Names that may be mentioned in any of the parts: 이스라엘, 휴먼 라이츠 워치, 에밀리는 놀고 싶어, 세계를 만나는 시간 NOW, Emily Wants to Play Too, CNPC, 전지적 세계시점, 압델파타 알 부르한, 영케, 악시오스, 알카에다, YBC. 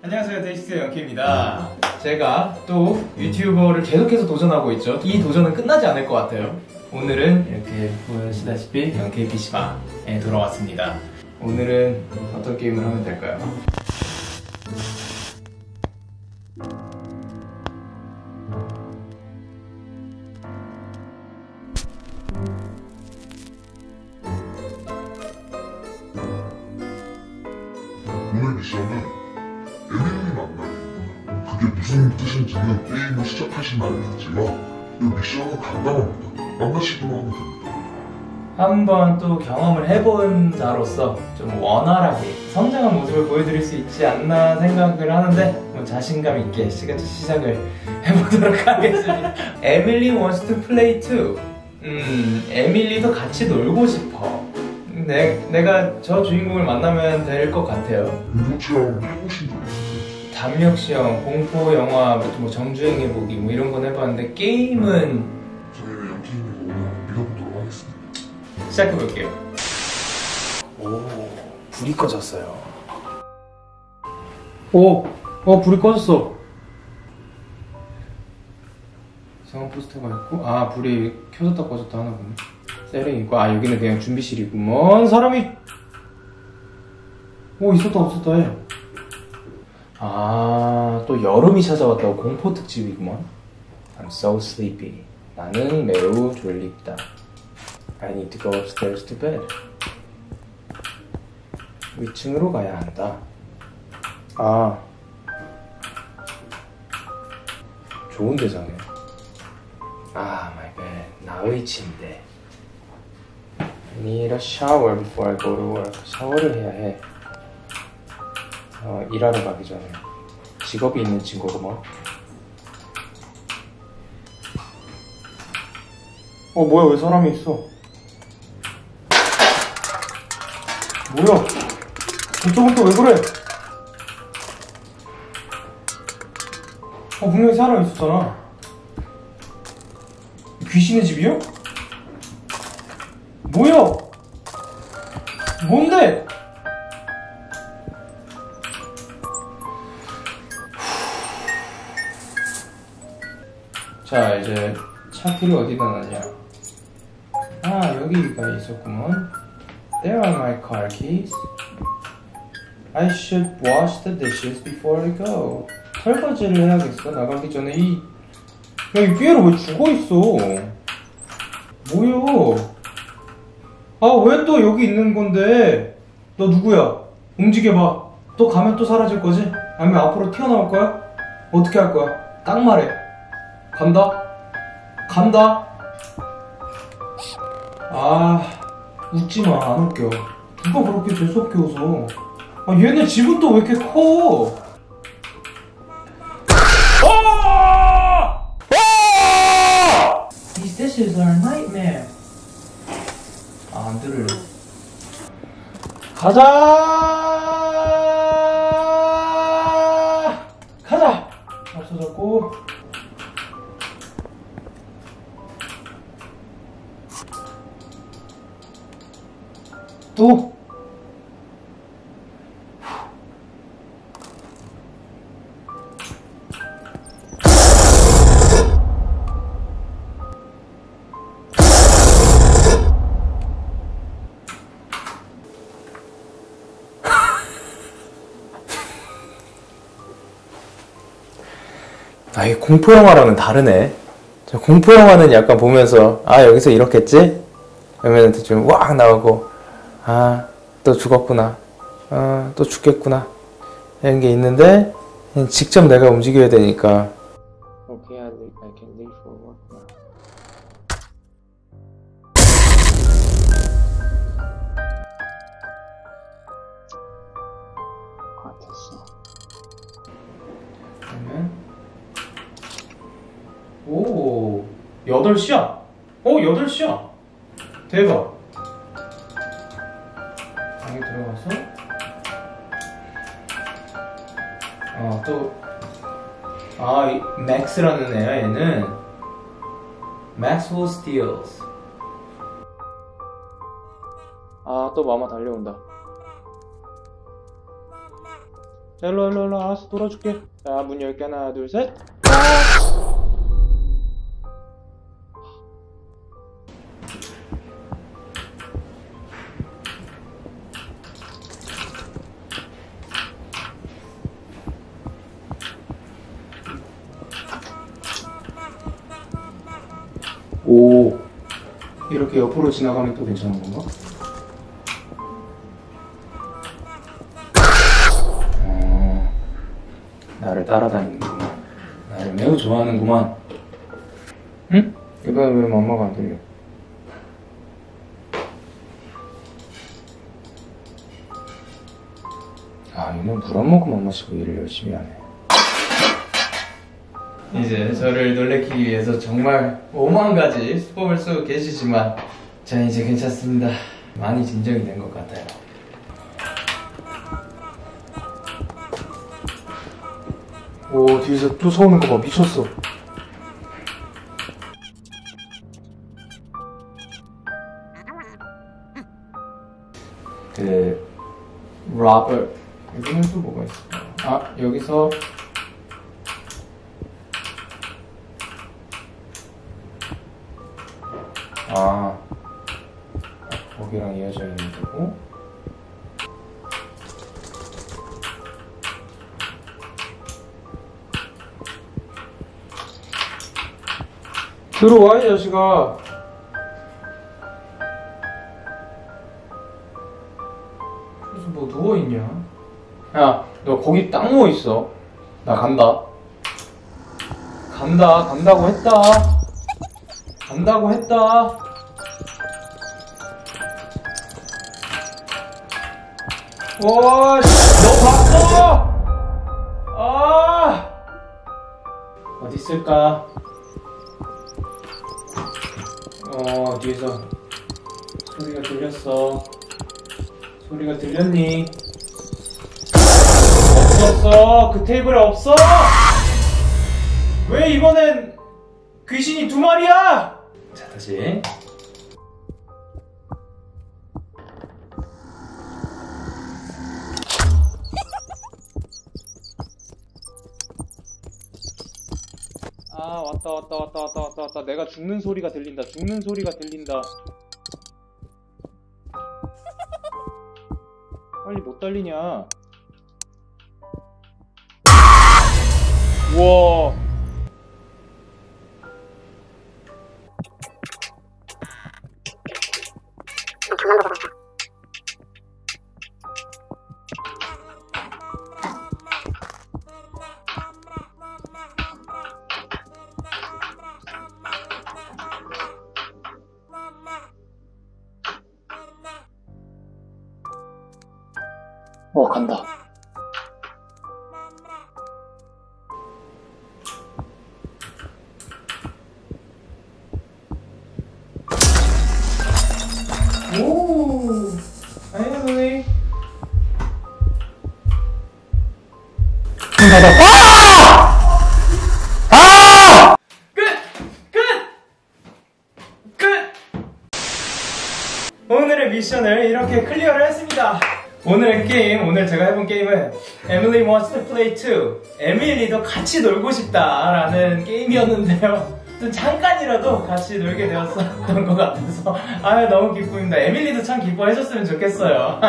안녕하세요, 데이식스의 영케입니다. 제가 또 유튜버를 계속해서 도전하고 있죠. 이 도전은 끝나지 않을 것 같아요. 오늘은 이렇게 보시다시피 영케 PC방에 돌아왔습니다. 오늘은 어떤 게임을 하면 될까요? 오늘 미션은 에밀리 만나기입니다. 그게 무슨 뜻인지는 게임을 시작하시면 알겠지만 이 미션은 간단합니다. 만나시기만 하면 됩니다. 한번 또 경험을 해본 자로서 좀 원활하게 성장한 모습을 보여드릴 수 있지 않나 생각을 하는데 자신감 있게 시작을 해보도록 하겠습니다. Emily Wants to Play Too. 에밀리도 같이 놀고 싶어. 내가 저 주인공을 만나면 될 것 같아요. 공포시험 해보신 적 있으세요? 담력시험, 공포영화, 뭐 정주행해보기 뭐 이런 건 해봤는데 게임은 저희는 영케이님과 오늘 밀어보도록 하겠습니다. 시작해볼게요. 오, 불이 꺼졌어요. 오, 불이 꺼졌어. 상황 포스터가 있고, 아, 불이 켜졌다 꺼졌다 하나 보네. 세레이고, 아, 여기는 그냥 준비실이구먼. 사람이 오, 있었다 없었다 해. 아, 또 여름이 찾아왔다고 공포 특집이구먼. I'm so sleepy. 나는 매우 졸립다. I need to go upstairs to bed. 위층으로 가야 한다. 아, 좋은 데잖아요. 아, my bed. 나의 침대. I need a shower before I go to work. 샤워를 해야 해. 일하러 가기 전에. 직업이 있는 친구구먼. 뭐야, 왜 사람이 있어? 뭐야? 저쪽은 또 왜 그래? 분명히 사람 있었잖아. 귀신의 집이요? 뭐야? 뭔데? 자, 이제 차키를 어디다 놨냐? 아, 여기가 있었구먼. There are my car keys. I should wash the dishes before I go. 설거지를 해야겠어, 나가기 전에. 야, 이 피에로 왜 죽어있어? 뭐야? 아, 왜 또 여기 있는 건데? 너 누구야? 움직여봐. 또 가면 또 사라질 거지? 아니면 앞으로 튀어나올 거야? 어떻게 할 거야? 딱 말해. 간다. 간다. 아, 웃지 마. 안 웃겨. 누가 그렇게 재수없게 웃어? 아, 얘네 집은 또 왜 이렇게 커? These dishes are a nightmare. 아, 안 들을래. 가자! 가자! 없어졌고. 또? 아, 이게 공포영화랑은 다르네. 공포영화는 약간 보면서, 아, 여기서 이렇겠지? 그러면 대충 왁 나오고, 아, 또 죽었구나. 아, 또 죽겠구나. 이런 게 있는데, 직접 내가 움직여야 되니까. Okay, I can leave for work now. 됐어. 그러면, 오, 8시야. 오, 8시야. 대박. 방에 들어가서 이 맥스라는 애야. 얘는 Maxwell Steals. 아, 또 마마 달려온다. 일로 알았어 놀아줄게. 자 문 열게. 하나 둘 셋. 오 이렇게 옆으로 지나가면 또 괜찮은 건가? 나를 따라다니는구만. 나를 매우 좋아하는구만. 응? 이번에 왜 엄마가 안 들려? 아 얘는 물 안 먹고 맘마시고 일을 열심히 하네. 이제 저를 놀래키기 위해서 정말 오만가지 수법을 쓰고 계시지만 전 이제 괜찮습니다. 많이 진정이 된 것 같아요. 오 뒤에서 또 서오는 거 봐. 미쳤어. 그... 러버 여기는 또 뭐가 있을까? 아 여기서 아 거기랑 이어져 있는 거고 들어와 이 자식아. 그래서 뭐 누워있냐? 야 너 거기 딱 누워있어. 나 간다. 간다고 했다. 와, 너 봤어? 아, 어디 있을까? 뒤에서 소리가 들렸어. 소리가 들렸니? 없었어. 그 테이블에 없어. 왜 이번엔 귀신이 2마리야? 자 다시. 아 왔다. 내가 죽는 소리가 들린다. 빨리 못 달리냐. 우와 간다. 오, Emily. 아! 끝. 오늘의 미션을 이렇게 클리어를 했습니다. 오늘 제가 해본 게임은 Emily Wants to Play Too, 에밀리도 같이 놀고 싶다라는 게임이었는데요. 잠깐이라도 같이 놀게 되었던 것 같아서 아유 너무 기쁩니다. 에밀리도 참 기뻐해줬으면 좋겠어요.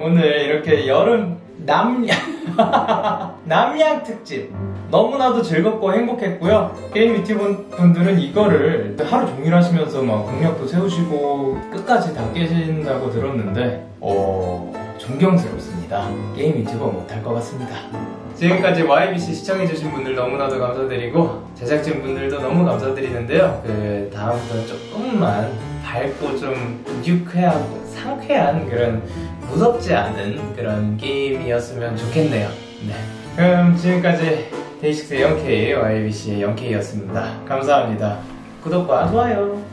오늘 이렇게 여름 남양 특집 너무나도 즐겁고 행복했고요. 게임 유튜브 분들은 이거를 하루 종일 하시면서 막 공략도 세우시고 끝까지 다 깨진다고 들었는데 존경스럽습니다. 게임 유튜버 못할 것 같습니다. 지금까지 YBC 시청해주신 분들 너무나도 감사드리고 제작진 분들도 너무 감사드리는데요. 그 다음부터는 조금만 밝고 좀 유쾌하고 상쾌한 그런 무섭지 않은 그런 게임이었으면 좋겠네요. 네, 그럼 지금까지 데이식스의 0K, YBC의 0K였습니다. 감사합니다. 구독과 좋아요.